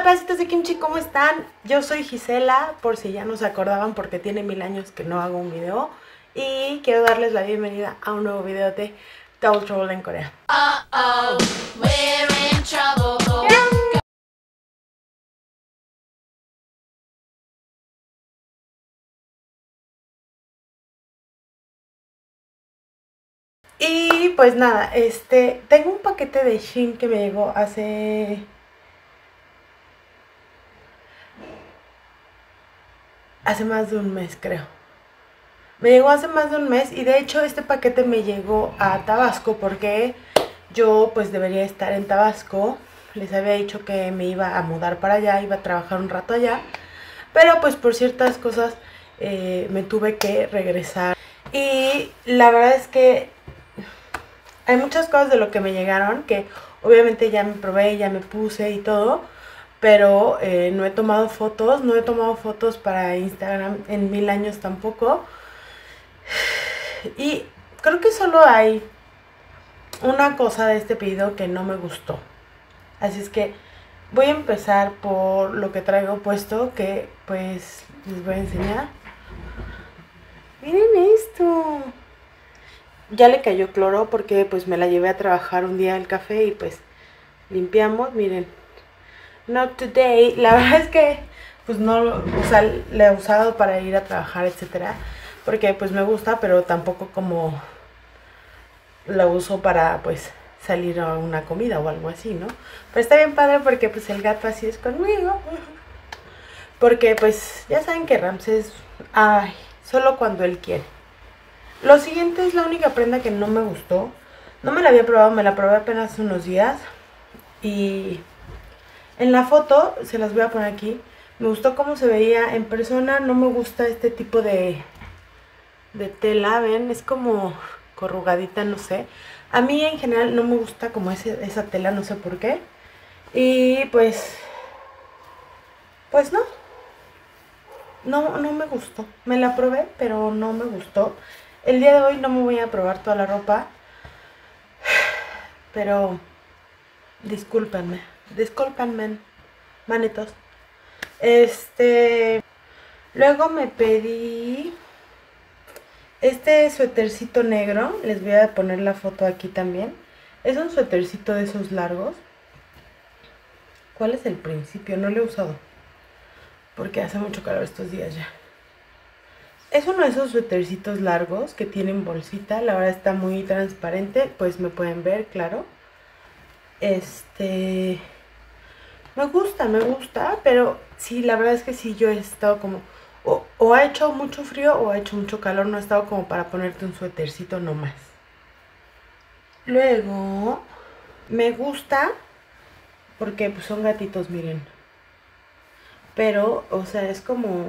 Hola pedacitos de kimchi, ¿cómo están? Yo soy Gisela, por si ya no se acordaban porque tiene 1000 años que no hago un video. Y quiero darles la bienvenida a un nuevo video de Double Trouble en Corea. We're in trouble. Y pues nada, tengo un paquete de Shein que me llegó hace más de un mes, creo. Me llegó hace más de un mes y de hecho este paquete me llegó a Tabasco porque yo pues debería estar en Tabasco. Les había dicho que me iba a mudar para allá, iba a trabajar un rato allá, pero pues por ciertas cosas me tuve que regresar. Y la verdad es que hay muchas cosas de lo que me llegaron que obviamente ya me probé, ya me puse y todo, pero no he tomado fotos, para Instagram en 1000 años tampoco. Y creo que solo hay una cosa de este pedido que no me gustó. Así es que voy a empezar por lo que traigo puesto, que pues les voy a enseñar. Miren esto. Ya le cayó cloro porque pues me la llevé a trabajar un día al café y pues limpiamos, miren. Not today. La verdad es que pues no, o sea, la he usado para ir a trabajar, etcétera, porque pues me gusta, pero tampoco como la uso para pues salir a una comida o algo así, ¿no? Pero está bien padre porque pues el gato así es conmigo. Porque pues ya saben que Ramses, ay, solo cuando él quiere. Lo siguiente es la única prenda que no me gustó. No me la había probado, me la probé apenas unos días. Y en la foto, se las voy a poner aquí, me gustó cómo se veía en persona. No me gusta este tipo de tela, ven, es como corrugadita, no sé. A mí en general no me gusta como esa tela, no sé por qué. Y pues no me gustó. Me la probé, pero no me gustó. El día de hoy no me voy a probar toda la ropa, pero discúlpenme, manitos. Luego me pedí este suétercito negro. Les voy a poner la foto aquí también. Es un suétercito de esos largos. ¿Cuál es el principio? No lo he usado porque hace mucho calor estos días ya. Es uno de esos suétercitos largos que tienen bolsita. La verdad está muy transparente, pues me pueden ver, claro. Me gusta, pero sí, la verdad es que sí, yo he estado como... O ha hecho mucho frío o ha hecho mucho calor, no ha estado como para ponerte un suétercito nomás. Luego, me gusta porque pues son gatitos, miren. Pero, o sea, es como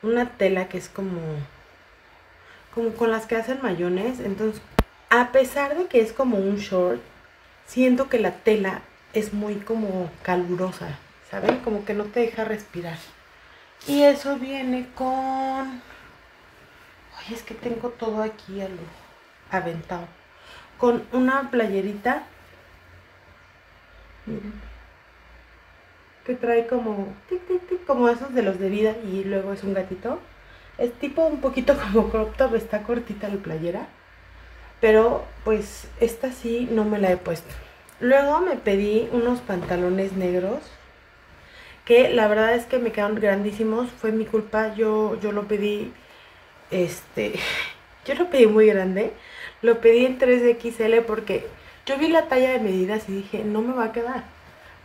una tela que es como con las que hacen mayones. Entonces, a pesar de que es como un short, siento que la tela es muy como calurosa, ¿saben? Como que no te deja respirar. Y eso viene con... Ay, es que tengo todo aquí a lo aventado. Con una playerita. Miren. Que trae como... Tic, tic, tic, como esos de los de vida. Y luego es un gatito. Es tipo un poquito como crop top. Está cortita la playera. Pero pues esta sí no me la he puesto. Luego me pedí unos pantalones negros, que la verdad es que me quedaron grandísimos. Fue mi culpa, yo lo pedí, yo lo pedí muy grande. Lo pedí en 3XL porque yo vi la talla de medidas y dije, no me va a quedar.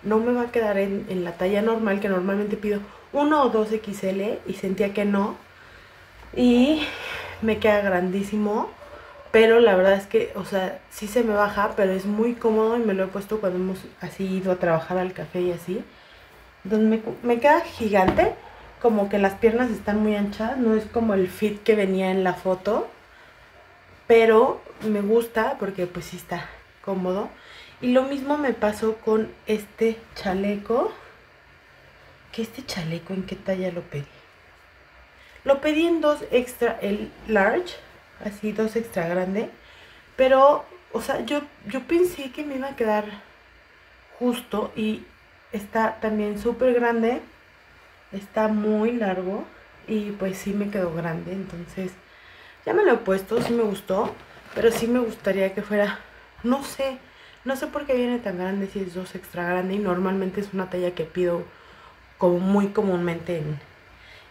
No me va a quedar en la talla normal, que normalmente pido 1 o 2XL, y sentía que no. Y me queda grandísimo. Pero la verdad es que, o sea, sí se me baja, pero es muy cómodo y me lo he puesto cuando hemos así ido a trabajar al café y así. Entonces me queda gigante, como que las piernas están muy anchas, no es como el fit que venía en la foto. Pero me gusta porque pues sí está cómodo. Y lo mismo me pasó con este chaleco. ¿Qué este chaleco? ¿En qué talla lo pedí? Lo pedí en 2XL large. Así, 2 extra grande. Pero, o sea, yo pensé que me iba a quedar justo. Y está también súper grande, está muy largo y pues sí me quedó grande, entonces ya me lo he puesto, sí me gustó, pero sí me gustaría que fuera, no sé por qué viene tan grande si es 2 extra grande, y normalmente es una talla que pido como muy comúnmente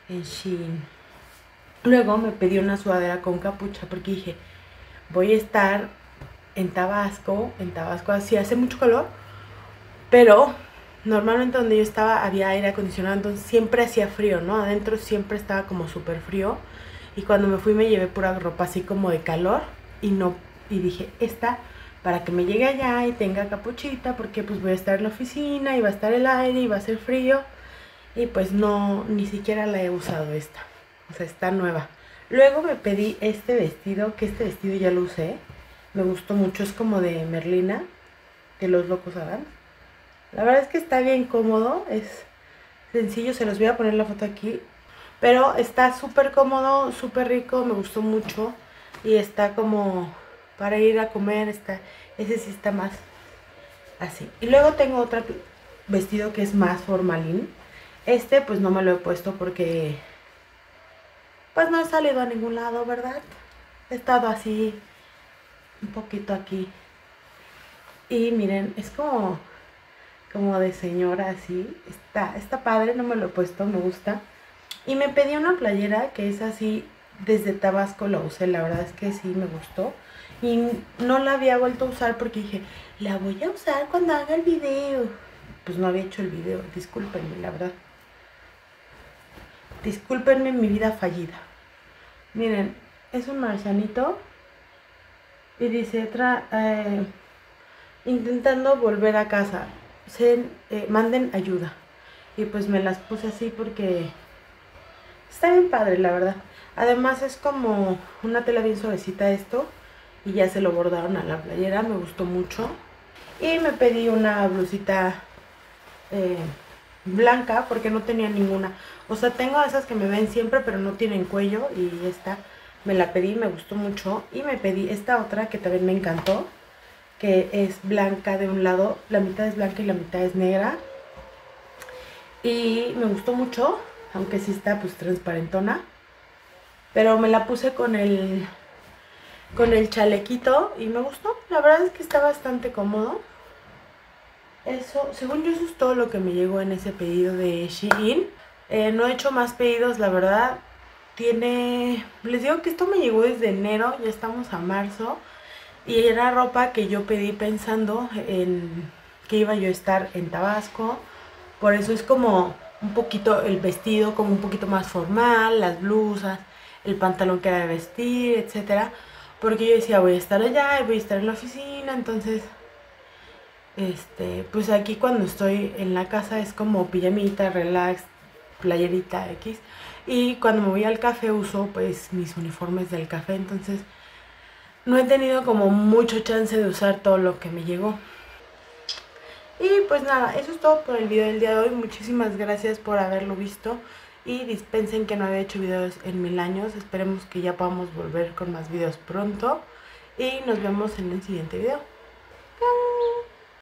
en Shein. Luego me pedí una sudadera con capucha porque dije, voy a estar en Tabasco así hace mucho calor, pero normalmente donde yo estaba había aire acondicionado, entonces siempre hacía frío, ¿no? Adentro siempre estaba como súper frío, y cuando me fui me llevé pura ropa así como de calor, y dije, esta para que me llegue allá y tenga capuchita, porque pues voy a estar en la oficina y va a estar el aire y va a ser frío, y pues no, ni siquiera la he usado esta, o sea, está nueva. Luego me pedí este vestido, que este vestido ya lo usé, me gustó mucho, es como de Merlina, de Los Locos Addams. La verdad es que está bien cómodo, es sencillo, se los voy a poner la foto aquí, pero está súper cómodo, súper rico, me gustó mucho, y está como para ir a comer, ese sí está más así. Y luego tengo otro vestido que es más formalín. Este pues no me lo he puesto porque pues no he salido a ningún lado, ¿verdad? He estado así un poquito aquí. Y miren, es como de señora así. Está padre, no me lo he puesto, me gusta. Y me pedí una playera que es así, desde Tabasco la usé, la verdad es que sí me gustó. Y no la había vuelto a usar porque dije, la voy a usar cuando haga el video. Pues no había hecho el video, discúlpenme, la verdad. Discúlpenme mi vida fallida. Miren, es un marcianito. Y dice, intentando volver a casa, manden ayuda. Y pues me las puse así porque está bien padre, la verdad. Además es como una tela bien suavecita esto. Y ya se lo bordaron a la playera, me gustó mucho. Y me pedí una blusita blanca porque no tenía ninguna. O sea, tengo esas que me ven siempre pero no tienen cuello, y esta me la pedí, me gustó mucho. Y me pedí esta otra que también me encantó, que es blanca de un lado, la mitad es blanca y la mitad es negra. Y me gustó mucho, aunque sí está pues transparentona. Pero me la puse con el chalequito y me gustó, la verdad es que está bastante cómodo. Eso, según yo, eso es todo lo que me llegó en ese pedido de Shein. No he hecho más pedidos, la verdad. Les digo que esto me llegó desde enero, ya estamos a marzo, y era ropa que yo pedí pensando en que iba yo a estar en Tabasco. Por eso es como un poquito el vestido, como un poquito más formal, las blusas, el pantalón que era de vestir, etcétera. Porque yo decía, voy a estar allá y voy a estar en la oficina, entonces, pues aquí cuando estoy en la casa es como pijamita, relax, playerita X. Y cuando me voy al café uso, pues, mis uniformes del café, entonces no he tenido como mucho chance de usar todo lo que me llegó. Y pues nada, eso es todo por el video del día de hoy. Muchísimas gracias por haberlo visto. Y dispensen que no había hecho videos en 1000 años. Esperemos que ya podamos volver con más videos pronto. Y nos vemos en el siguiente video.